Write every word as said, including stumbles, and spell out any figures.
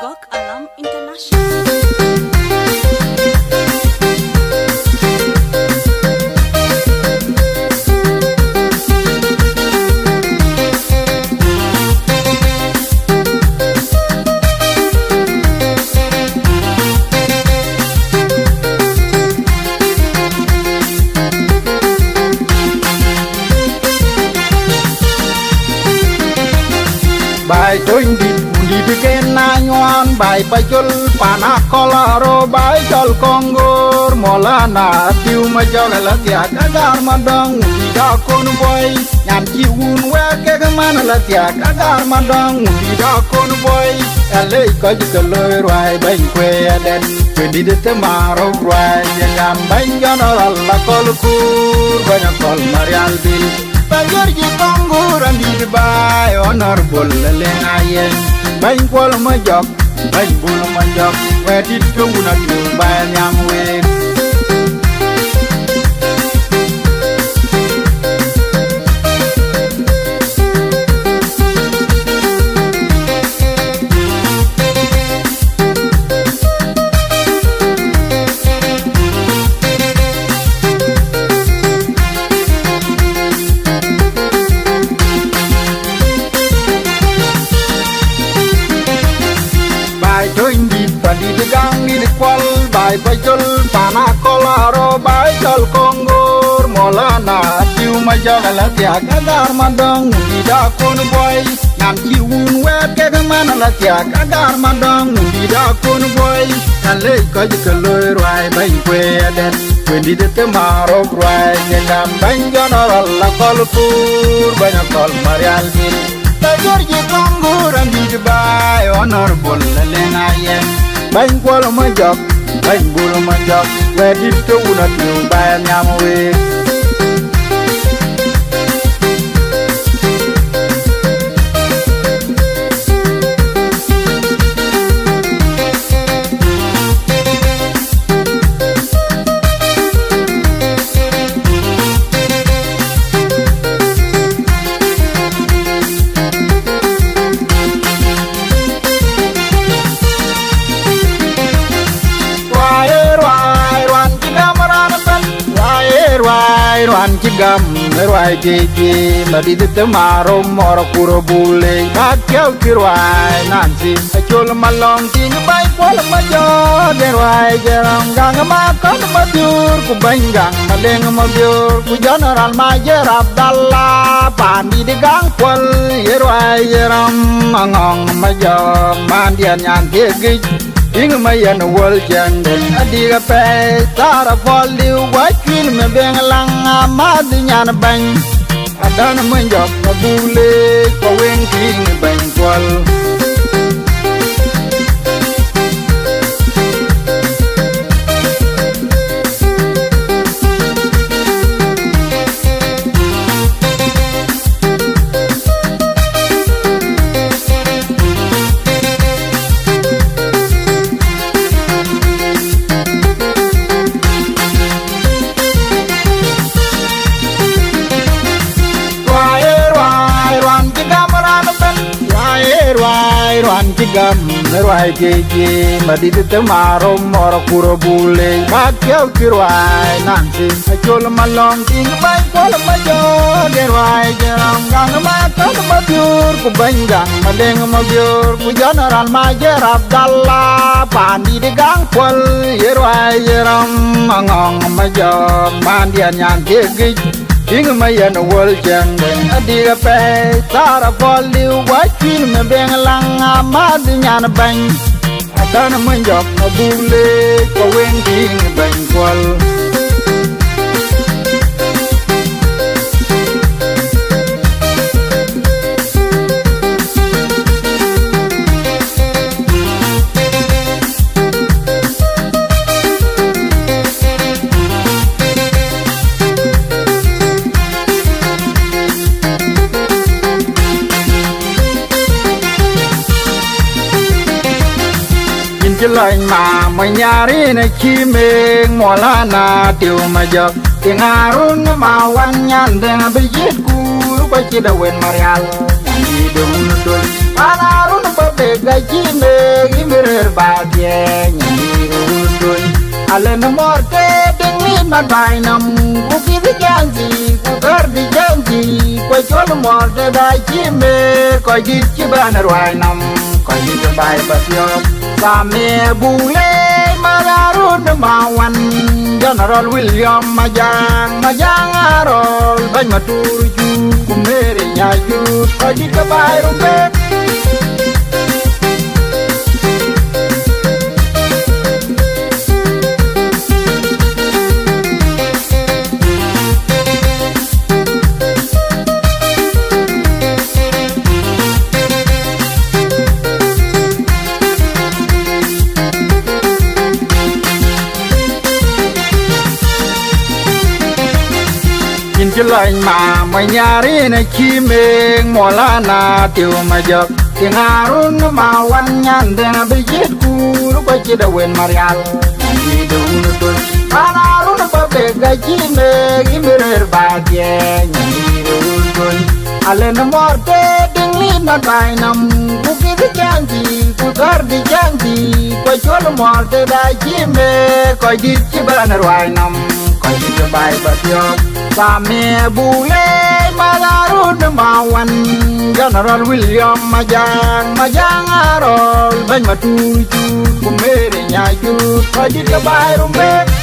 Gok Alam International. Bài trôi đít đi bị ken na nhuan bài bay chul pana kola ro bài chol kongor mola na tiu ma cho la tia ka dar ma dong di da kon boy nham chi un wa ke ka man la tia ka dar ma dong di da kon boy ale ko ji to loi rai bai kwe den ke di de te ma ro rai ngam bai ga no la kol ku ba na kol marial bin Bajarji panguran di bay honor bol lengaye bay bol majok bay bol majok wedi tunguna bay nyamwe bài bay chul pana kola ro bay chul kongor mola na tiu ma cho la tia ka dar ma dong di da kun boy nam chi un we ke ka man la tia ka dar ma dong di da kun boy na le ko ji ko loi rai bay kwe den kwe di de te ma ro rai ne nam ban jo no la kol pur ba na kol marial min ta jor ji kongor an di bay honor bol le na ye ban ko lo ma jok Hãy subscribe cho kênh Ghiền Mì Gõ Để không bỏ lỡ những video hấp dẫn Ruan cigam, ruai cici, madi ditemarom orang kurobule. Bakiau kiruai nanti, acul malong ting baik walau major. Ruai jerang gang makan matur, ku benggang maleng matur. Ku general major Abdallah, pandi digang pol. Ruai jerang mangong major, mandian yang gigi. Inga mayan wal janden adiga pay tara folli wakin me bengalang amad nyan bang adan manjok kabule ko wen king bang wal Gam ruai cici, madi ditemarom orang kurobule. Bakiau kiruai nanti, acul malong ting baik walau major. Ruai jerang gang makan mabiur, ku benggang maleng mabiur. Ku general major Abdallah, pandi digang pol. Ruai jerang mangong major, mandian yang gigi. Inga mayan wal janden adiga pay tara folli wakin me bengalang amad nyan bang adan manjok abule ko wen ding bang wal Lời mà mày nhari này khi mình mua lá na tiêu mà giật tiếng arun mà quan nhân đang bị giết cú quay chỉ đâu quên Marial đi đường đôi arun bắt bẻ cái chi mình Ala namorte dingin man bai nam ku kiri janji ku gardi janji ku chol morte dai chime ku jit chibana ruai nam ku jit bai basyo Samia Boulaye Malarrun Bawon General William Majang Majangarol Benmatouju Kumerenyaju Hajir Bahirumbe Lành mà mày nhà đi này chi mình mò la na tiêu mà giật tiếng hà run mà quan nhàn đen bị chết cù lúc ấy chỉ đã quên Marial đi đâu nữa tôi hà run mà về cái chi mình im rồi ba kia đi đâu tôi alen morte đừng lên mà bay nằm cú kia chẳng gì cú gạt đi chẳng gì coi chốn morte đại chi mình coi đi chỉ bên ở ngoài nằm coi đi cho bay bớt gió Samia Boulaye Malarrun Bawon General William Majang Majangarol Benmatouju Kumerenyaju Hajir Bahirumbe